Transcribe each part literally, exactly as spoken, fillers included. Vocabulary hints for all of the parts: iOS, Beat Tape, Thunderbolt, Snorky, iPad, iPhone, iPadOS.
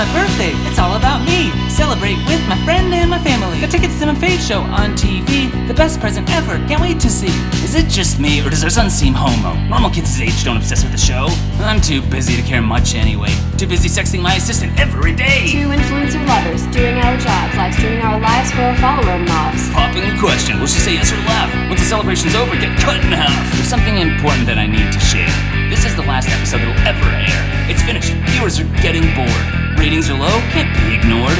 my birthday, it's all about me. Celebrate with my friend and my family. Got tickets to my fave show on T V. The best present ever, can't wait to see. Is it just me, or does our son seem homo? Normal kids his age don't obsess with the show. I'm too busy to care much anyway. Too busy sexting my assistant every day. Two influencer lovers, doing our jobs, live streaming our lives for our follower mobs. Popping a question, will she say yes or laugh? Once the celebration's over, get cut in half. There's something important that I need to share. This is the last episode that'll ever air. It's finished. Viewers are getting bored. Ratings are low. Can't be ignored.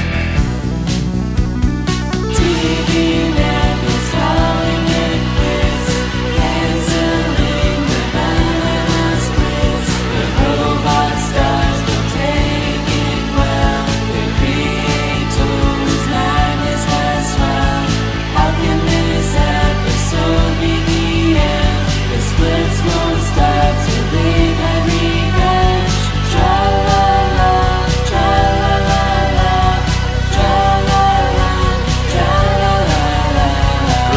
T V Land is calling it quits. Canceling the banana splits. The robot stars will take it well. The creator's madness has swelled. How can this episode be the end? The splits won't start till they've had revenge. Tra-la-la, tra-la-la-la, tra-la-la, tra-la-la-la.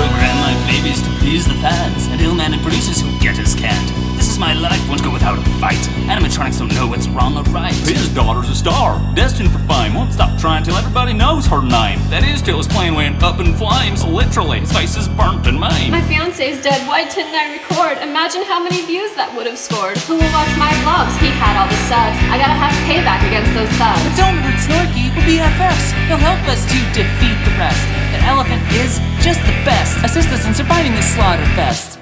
Program my babies to please the fans, and ill man and producers who get us canned. This is my life, won't go without a fight. Animatronics don't know what's wrong or right. His daughter's a star, destined for fame. Won't stop trying till everybody knows her name. That is till his plane went up in flames. Literally, his face is burnt and maimed. My fiance's dead, why didn't I record? Imagine how many views that would have scored. Who will watch my vlogs? He had all the subs. I gotta have payback against those thugs. But don't hurt Snorky, we'll be F Fs. He'll help us to defeat the rest. The elephant is just the best. Assist us in surviving this slaughter fest.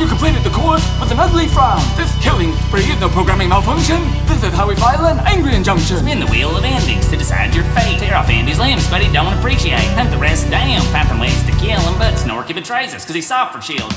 You completed the course with an ugly frown. This killing spree, no programming malfunction. This is how we file an angry injunction. Spin the wheel of endings to decide your fate. Tear off Andy's limbs, but he don't appreciate. Hunt the rest down, finding ways to kill him, but Snorky betrays us, cause he sought for children.